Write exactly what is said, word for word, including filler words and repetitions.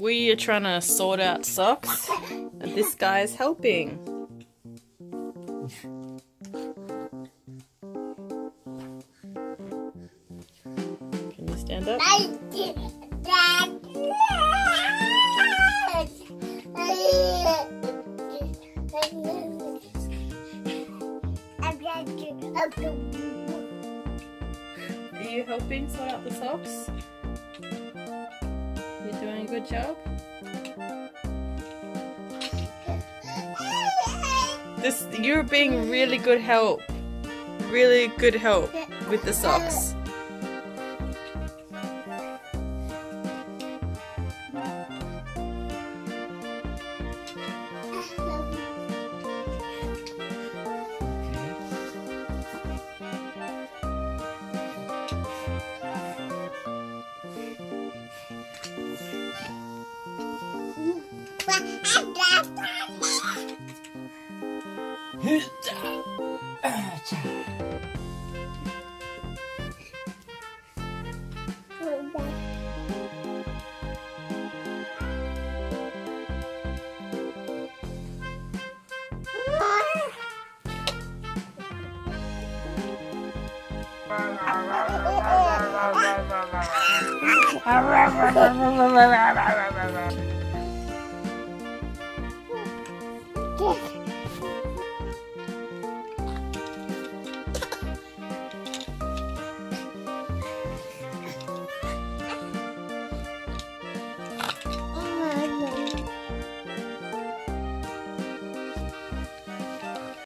We are trying to sort out socks, and this guy is helping. Can you stand up? Are you helping sort out the socks? You're doing a good job? This, you're being really good help. Really good help with the socks.